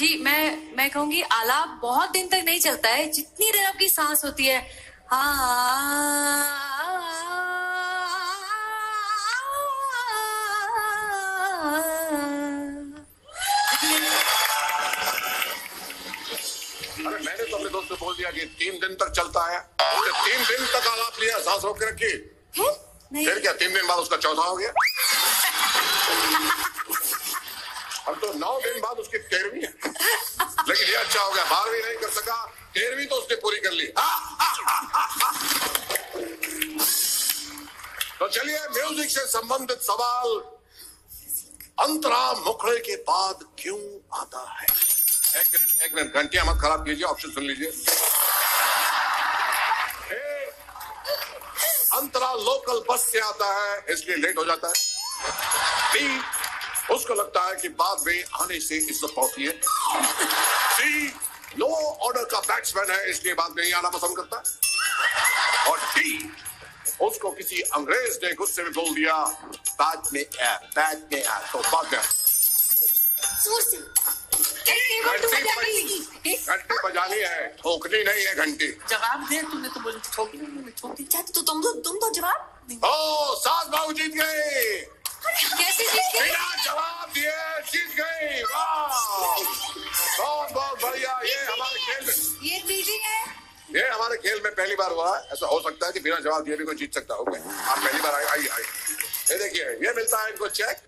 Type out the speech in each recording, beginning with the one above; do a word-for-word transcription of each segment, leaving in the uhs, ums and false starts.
जी मैं मैं कहूंगी आलाप बहुत दिन तक नहीं चलता है, जितनी देर आपकी सांस होती है दोस्तों बोल दिया कि तीन दिन तक चलता है। तो तीन दिन तक आलाप लिया, सांस रोक के रखी, फिर क्या तीन दिन बाद उसका चौथा हो गया, हम तो नौ दिन बाद उसकी तेरहवीं है। लेकिन ये अच्छा हो गया, बारहवीं नहीं कर सका, तेरहवीं तो उसने पूरी कर ली। तो चलिए म्यूजिक से संबंधित सवाल, अंतरा मुखड़े के बाद क्यों आता है? एक मिनट एक मिनट घंटियां मत खराब कीजिए, ऑप्शन सुन लीजिए। अंतरा लोकल बस से आता है इसलिए लेट हो जाता है। बी, उसको लगता है कि बाद में आने से इज्जत होती है। सी, नो ऑर्डर का बैट्समैन है इसलिए बाद में ही आना पसंद करता है। और डी, उसको किसी अंग्रेज ने गुस्से में बोल दिया बाद में आ, बाद में आ, तो बाद में घंटी बजानी है, ठोकनी नहीं है घंटी। जवाब दे, तुमने तो बोली ठोकनी नहीं, ठोकनी चाहती तो तुम दो, तुम दो जवाब। ओ, सास बहू जीत गए। कैसे जीत गए? बिना जवाब दिए जीत गई। वाह, बहुत बहुत बढ़िया। ये हमारे खेल में ये चीजें है, ये हमारे खेल में पहली बार हुआ है। ऐसा हो सकता है कि बिना जवाब दिए भी कोई जीत सकता हो। आप पहली बार आई आई ये देखिए, ये मिलता है इनको चेक,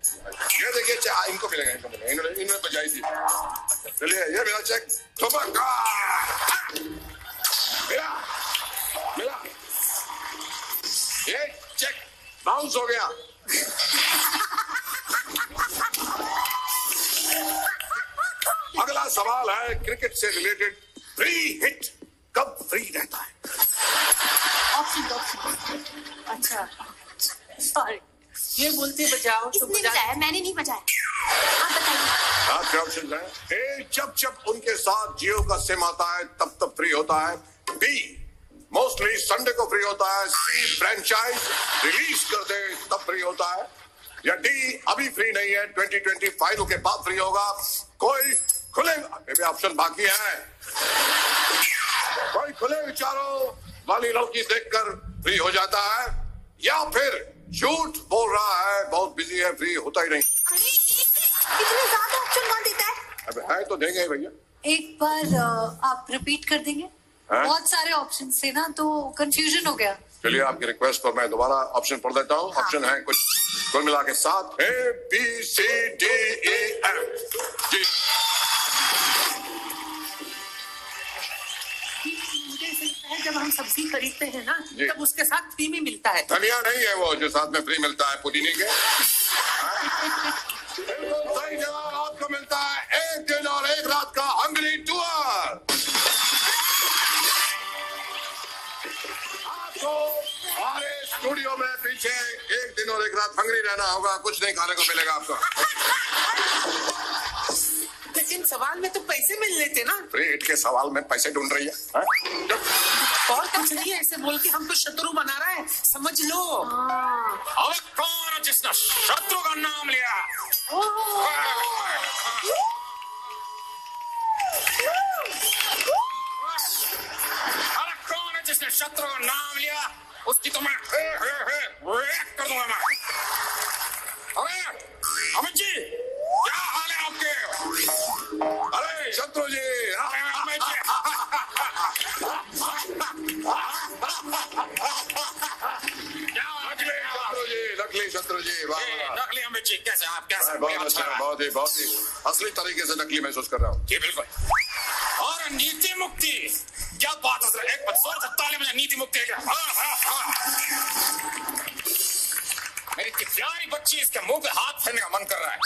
ये देखिए चेक इनको मिलेगा, इनको मिलेगा, इन्होंने इन्होंने बजाई थी। चलिए ये मेरा चेक, मिला मिला, ये चेक बाउंस हो गया। अगला सवाल है क्रिकेट से रिलेटेड, फ्री हिट कब फ्री रहता है? अच्छा सॉरी, ये बोलते बजाओ तो बजाया, मैंने नहीं बजाया, आप बताइए। आपके ऑप्शन है, ए, जब जब उनके साथ जियो का सिम आता है तब तब फ्री होता है। बी, मोस्टली संडे को फ्री होता है। सी, फ्रेंचाइज रिलीज कर दे तब फ्री होता है। या डी, अभी फ्री नहीं है, ट्वेंटी ट्वेंटी फाइनल के बाद फ्री होगा। कोई खुले भी ऑप्शन बाकी है, कोई खुले विचारों वाली लड़की देखकर फ्री हो जाता है, या फिर झूठ बोल रहा है, बहुत बिजी है, फ्री होता ही नहीं। इतने ज़्यादा ऑप्शन कौन देता है? अब है तो देंगे भैया, एक बार आप रिपीट कर देंगे? है? बहुत सारे ऑप्शन थे ना, तो कंफ्यूजन हो गया। चलिए आपकी रिक्वेस्ट पर मैं दोबारा ऑप्शन पढ़ देता हूँ। ऑप्शन हाँ। है कुछ कुल मिला के साथ, A, B, C, D, E, F. जब हम सब्जी खरीदते हैं ना तब उसके साथ फ्री में मिलता है, धनिया नहीं है वो जो साथ में फ्री मिलता है, पुदीने के। बिल्कुल सही जवाब आपको मिलता है, एक दिन और एक रात का हंगरी टूर। आपको हमारे स्टूडियो में पीछे एक दिन और एक रात हंगरी रहना होगा, कुछ नहीं खाने को मिलेगा आपको। लेकिन सवाल में तो पैसे मिल लेते ना, फ्री हिट के सवाल में पैसे ढूंढ रही है, है? और कुछ नहीं है, ऐसे बोल के हमको शत्रु बना रहा है, समझ लो। और कौन जिसने शत्रु का नाम लिया? और कौन जिसने शत्रु का नाम लिया उसकी तो मैं हे हे हे ब्रेक कर दूंगा मैं। अरे अमित जी, क्या हाल है आपके? अरे शत्रु जी, नकली शत्रु जी, नकली अमित जी, कैसे आप? कैसे? बहुत अच्छा, बहुत ही बहुत ही असली तरीके से नकली महसूस कर रहा हूँ जी। बिल्कुल। और नीति मुक्ति, क्या बात है, एक बदसौर सत्ताली में नीति मुक्ति है मेरी प्यारी बच्ची, इसके मुंह पे हाथ फेरने का मन कर रहा है।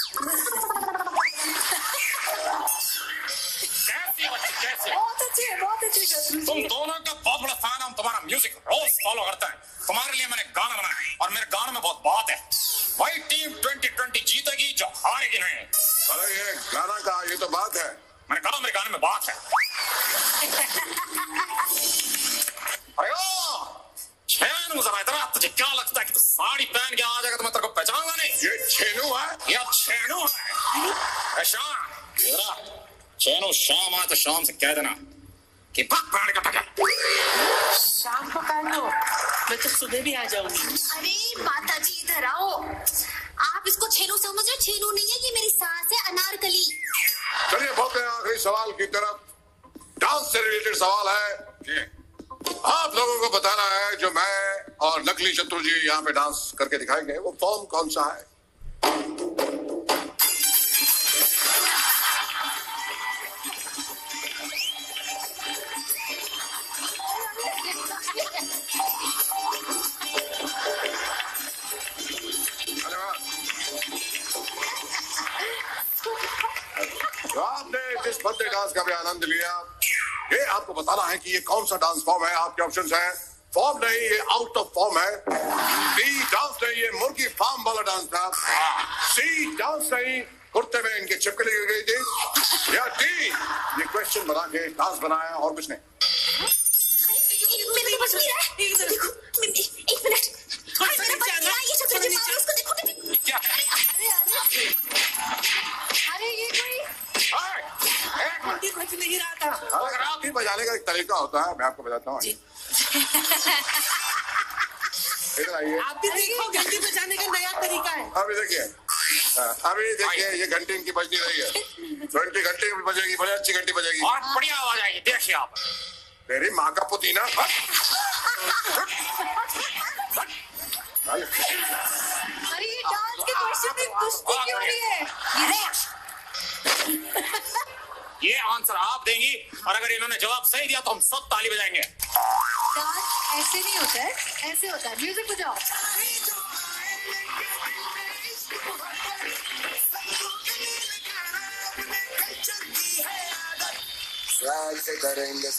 कैसी बच्ची, कैसी? बहुत अच्छी है, बहुत अच्छी है। तुम दोनों का बहुत बड़ा फैन हूं, तुम्हारा म्यूजिक रोज फॉलो करता है, तुम्हारे लिए मैंने गाना बनाया है और मेरे गाने में बहुत बात है। वही टीम ट्वेंटी ट्वेंटी जीतेगी जो हारेगी नहीं। अरे ये गाना का ये तो बात है, मैंने कहा मेरे गाने में बात है। अरे छेनू जरा इधर, तुझे क्या लगता है कि तू साड़ी पहन के आ जाएगा तो मैं तेरे को पहचानूंगा नहीं? ये छेनू है या छेनू है? شانو شامات الشام سكادنا كيبقى بارك بقى شام पकालो मैं तो सुबह भी आ जाऊंगी अरे माताजी इधर आओ आप इसको छेलू समझो छेलू नहीं है ये मेरी सास है अनारकली चलिए बहुत आखिरी सवाल की तरफ डांस से रिलेटेड सवाल है आप लोगों को बताना है जो मैं और नकली शत्रु जी यहाँ पे डांस करके दिखाएंगे वो फॉर्म कौन सा है डांस का भी आनंद लिया ये आपको बताना है कि ये कौन सा डांस फॉर्म है आपके ऑप्शंस हैं फॉर्म नहीं ये आउट ऑफ फॉर्म है बी डांस नहीं ये मुर्गी फार्म वाला डांस था सी डांस नहीं कुर्ते में इनके छिपकली गई थी या डी ये क्वेश्चन बना के डांस बनाया और कुछ नहीं नहीं रहा था अगर आप ही बजाने का एक तरीका होता है मैं आपको बताता हूँ आप भी देखो घंटी बजाने का नया तरीका है अभी देखिए अभी देखिए ये घंटी इनकी बजती रही है घंटी घंटी बजेगी बड़ी अच्छी घंटी बजेगी और बढ़िया आवाज आएगी देखिए आप मेरी माँ का पुदीना अरे ये डांस के क्वेश्चन में कुश्ती क्यों रही है ये आंसर आप देंगी और अगर इन्होंने जवाब सही दिया तो हम सब ताली बजाएंगे डांस ऐसे नहीं होता है ऐसे होता है म्यूजिक बजाओ करेंगे